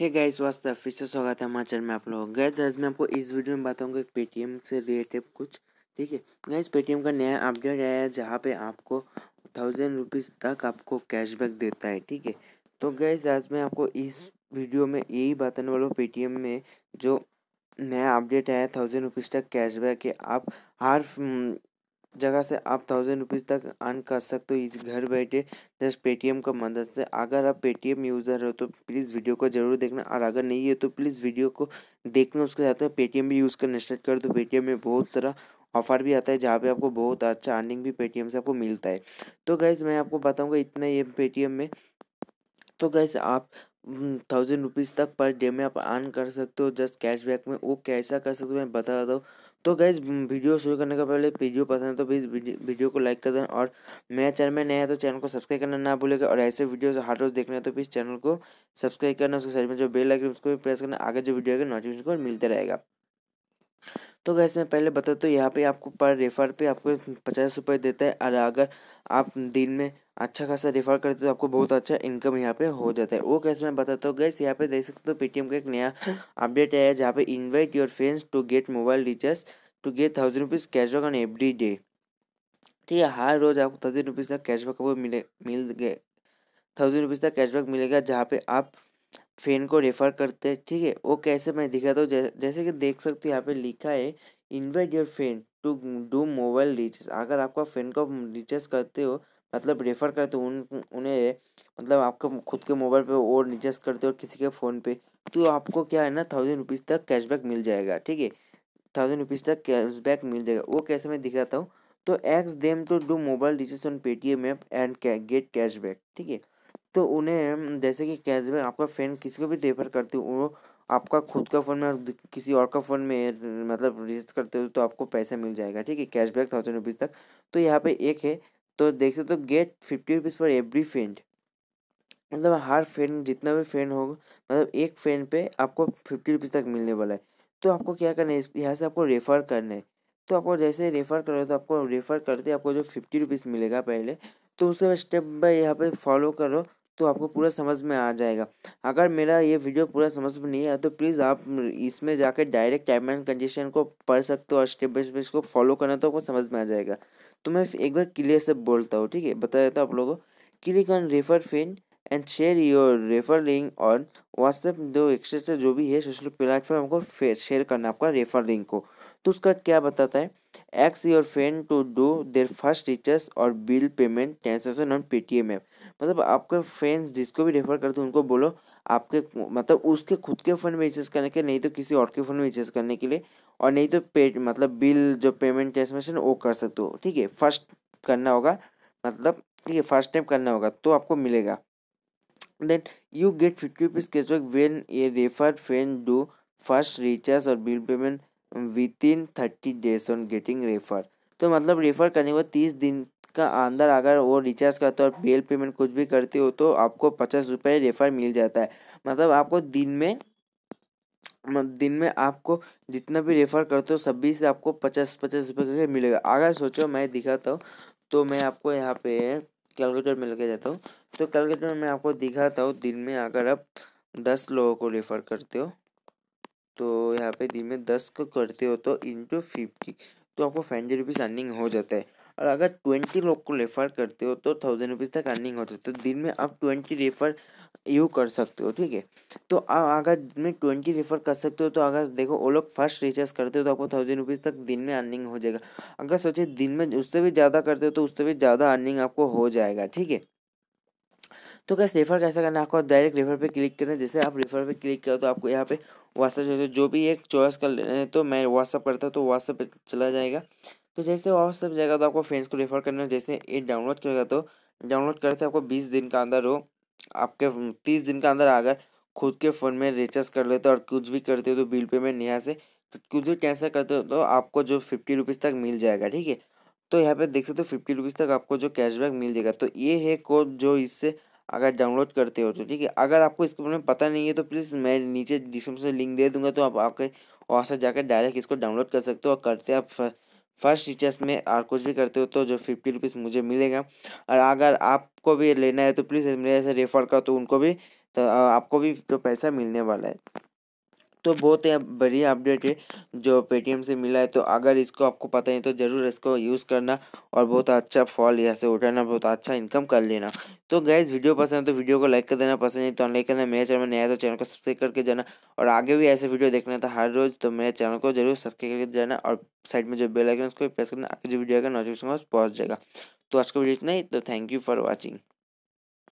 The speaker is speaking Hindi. हे गाइस वास्तव फिर से स्वागत है हमारे चैनल में आप लोग। गाइस आज मैं आपको इस वीडियो में बताऊंगा पेटीएम से रिलेटेड कुछ, ठीक है। गाइस पेटीएम का नया अपडेट आया है जहाँ पे आपको 1000 रुपीज़ तक आपको कैशबैक देता है, ठीक है। तो गाइस आज मैं आपको इस वीडियो में यही बताने वाला हूँ पेटीएम में जो नया अपडेट आया 1000 रुपीज़ तक कैशबैक है। आप हर जगह से आप 1000 रुपीज़ तक अर्न कर सकते हो इस घर बैठे जस्ट पेटीएम का मदद से। अगर आप पेटीएम यूज़र हो तो प्लीज़ वीडियो को ज़रूर देखना, और अगर नहीं है तो प्लीज़ वीडियो को देखना, उसके साथ पेटीएम भी यूज़ करना स्टार्ट करो। तो पेटीएम में बहुत सारा ऑफर भी आता है जहाँ पे आपको बहुत अच्छा अर्निंग भी पेटीएम से आपको मिलता है। तो गाइस मैं आपको बताऊँगा इतना ये पेटीएम में। तो गाइस आप 1000 रुपीज़ तक पर डे में आप अर्न कर सकते हो जस्ट कैशबैक में। वो कैसा कर सकते हो मैं बता देता हूँ। तो गाइस वीडियो शुरू करने के पहले वीडियो पसंद है तो प्लीज़ वीडियो को लाइक कर देना, और मेरा चैनल में नया है तो चैनल को सब्सक्राइब करना ना भूलेगा। और ऐसे वीडियोस हर रोज़ देखना है तो प्लीज़ चैनल को सब्सक्राइब करना, उसके साइड में जो बेल आइकन उसको भी प्रेस करना, आगे जो वीडियो है नोटिफिकेशन को मिलते रहेगा। तो गाइस मैं पहले बता दूं, यहाँ पे आपको पर रेफर पे आपको 50 रुपये देता है, और अगर आप दिन में अच्छा खासा रेफर करते तो आपको बहुत अच्छा इनकम यहाँ पे हो जाता है। वो कैसे मैं बताता हूँ। गाइस यहाँ पे देख सकते हो पेटीएम का एक नया अपडेट आया है जहाँ पे invite your friends to get mobile recharge to get 1000 rupees cashback on every day, ठीक है। हर रोज आपको 1000 रुपीज़ तक कैशबैक आपको मिल गए 1000 रुपीज़ तक कैशबैक मिलेगा जहाँ पे आप फ्रेंड को रेफर करते हैं, ठीक है। वो कैसे मैं दिखाता हूँ। जैसे कि देख सकते हो यहाँ पे लिखा है invite your friend to do mobile recharge. अगर आपका फ्रेंड को रिचार्ज करते हो मतलब रेफ़र करते हो उन्हें मतलब आपका खुद के मोबाइल पे और रिचार्ज करते हो किसी के फ़ोन पे, तो आपको क्या है ना 1000 रुपीज़ तक कैशबैक मिल जाएगा, ठीक है। 1000 रुपीज़ तक कैशबैक मिल जाएगा। वो कैसे मैं दिखाता हूँ। तो एक्स them to do mobile recharge on Paytm app and get cashback, ठीक है। तो उन्हें जैसे कि कैशबैक आपका फ्रेंड किसी को भी रेफर करते हो, वो आपका खुद का फ़ोन में किसी और का फ़ोन में मतलब रिचार्ज करते हो तो आपको पैसा मिल जाएगा, ठीक है। कैशबैक 1000 रुपीज़ तक। तो यहाँ पे एक है तो देख सकते हो get 50 rupees per every friend, मतलब हर फ्रेंड जितना भी फ्रेंड होगा मतलब एक फ्रेंड पे आपको 50 रुपीज़ तक मिलने वाला है। तो आपको क्या करना है, यहाँ से आपको रेफ़र करना है। तो आपको जैसे रेफ़र करो तो आपको रेफ़र करते आपको जो 50 रुपीज़ मिलेगा पहले, तो उसके स्टेप बाय यहाँ पे फॉलो करो तो आपको पूरा समझ में आ जाएगा। अगर मेरा ये वीडियो पूरा समझ में नहीं आया तो प्लीज़ आप इसमें जाकर डायरेक्ट टर्म एंड कंडीशन को पढ़ सकते हो, और स्टेप बाय स्टेप इसको फॉलो करना तो आपको समझ में आ जाएगा। तो मैं एक बार क्लियर से बोलता हूँ, ठीक है, बता देता हूँ आप लोगों को। Click on refer friend and share your refer link on WhatsApp, दो एक्स्ट्रा जो भी है सोशल प्लेटफॉर्म को शेयर करना आपका रेफर लिंक को। तो उसका क्या बताता है, एक्स your friend to do their first recharge और bill payment transaction on Paytm app. मतलब आपके फ्रेंड्स जिसको भी रेफर करते हो उनको बोलो आपके मतलब उसके खुद के फ़ोन में रिचार्ज करने के, नहीं तो किसी और के फ़ोन में रिचार्ज करने के लिए, और नहीं तो पे मतलब बिल जो पेमेंट ट्रांजेक्शन वो कर सकते हो, ठीक है। फर्स्ट करना होगा मतलब, ठीक है, फर्स्ट टाइम करना होगा तो आपको मिलेगा। Then you get 50 rupees cashback when a refer friend do first recharge और bill payment within 30 days on getting refer. तो मतलब रेफ़र करने के बाद 30 दिन का अंदर अगर वो रिचार्ज करते हो और बिल पेमेंट कुछ भी करते हो तो आपको 50 रुपये रेफ़र मिल जाता है। मतलब आपको दिन में आपको जितना भी रेफ़र करते हो सभी से आपको 50-50 रुपये करके मिलेगा। अगर सोचो मैं दिखाता हूँ, तो मैं आपको यहाँ पे कैलकुलेटर में लेके जाता हूँ। तो कैलकुलेटर में आपको दिखाता हूँ दिन में अगर आप 10 लोगों को रेफ़र करते हो, तो यहाँ पे दिन में 10 को करते हो तो इंटू 50 तो आपको 500 रुपीज़ अर्निंग हो जाता है। और अगर 20 लोग को रेफ़र करते हो तो 1000 रुपीज़ तक अर्निंग हो जाता है। तो दिन में आप 20 रेफ़र यू कर सकते हो, ठीक है। तो अगर दिन में 20 रेफ़र कर सकते हो तो अगर देखो वो लोग फर्स्ट रिचार्ज करते हो तो आपको 1000 रुपीज़ तक दिन में अर्निंग हो जाएगा। अगर सोचिए दिन में उससे भी ज़्यादा करते हो तो उससे भी ज़्यादा अर्निंग आपको हो जाएगा, ठीक है। तो कैसे रेफ़र कैसा करना है, आपको डायरेक्ट रेफ़र पे क्लिक करना है। जैसे आप रेफ़र पे क्लिक करो तो आपको यहाँ पे व्हाट्सएप जो भी एक चॉइस कर लेना है, तो मैं व्हाट्सएप करता हूँ तो व्हाट्सएप पे चला जाएगा। तो जैसे व्हाट्सएप जाएगा तो आपको फ्रेंड्स को रेफ़र करना है। जैसे ये डाउनलोड करेगा तो डाउनलोड करते आपको 20 दिन का अंदर हो आपके 30 दिन का अंदर अगर खुद के फ़ोन में रिचार्ज कर लेते हो और कुछ भी करते हो तो बिल पेमेंट यहाँ से कुछ भी कैंसिल करते हो तो आपको जो 50 रुपीज़ तक मिल जाएगा, ठीक है। तो यहाँ पे देख सकते हो 50 रुपीज़ तक आपको जो कैशबैक मिल जाएगा। तो ये है कोड जो इससे अगर डाउनलोड करते हो तो, ठीक है। अगर आपको इसके बारे में पता नहीं है तो प्लीज़ मैं नीचे डिस्क्रिप्शन से लिंक दे दूंगा, तो आप आपके और से जाकर डायरेक्ट इसको डाउनलोड कर सकते हो, और करते आप फर्स्ट रिचार्ज में और कुछ भी करते हो तो जो 50 रुपीज़ मुझे मिलेगा। और अगर आपको भी लेना है तो प्लीज़ मेरे से रेफ़र करो तो उनको भी तो आपको भी तो पैसा मिलने वाला है। तो बहुत ही बढ़िया अपडेट है जो पेटीएम से मिला है। तो अगर इसको आपको पता है तो ज़रूर इसको यूज़ करना और बहुत अच्छा फॉल यहाँ से उठाना, बहुत अच्छा इनकम कर लेना। तो गाइस वीडियो पसंद है तो वीडियो को लाइक कर देना, पसंद नहीं तो अनलाइक करना। मेरे चैनल में नया तो चैनल को सब्सक्राइब करके जाना, और आगे भी ऐसे वीडियो देखना था हर रोज़ तो मेरे चैनल को जरूर सब्सक्राइब करके जाना, और साइड में जो बेल आइकन उसको प्रेस करना, आगे जो वीडियो का नोटिफिकेशन पहुँच जाएगा। तो आज का वीडियो इतना ही, तो थैंक यू फॉर वॉचिंग।